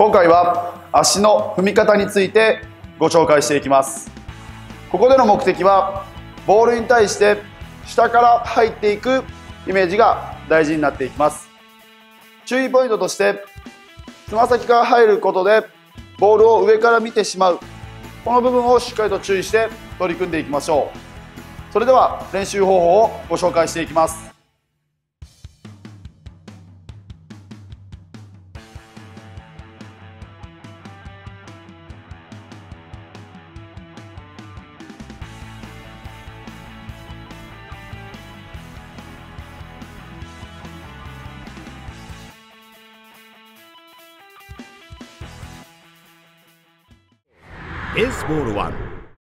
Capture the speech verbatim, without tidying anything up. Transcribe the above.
今回は足の踏み方についてご紹介していきます。ここでの目的はボールに対して下から入っていくイメージが大事になっていきます。注意ポイントとして、つま先から入ることでボールを上から見てしまう、この部分をしっかりと注意して取り組んでいきましょう。それでは練習方法をご紹介していきます。エースボールワン。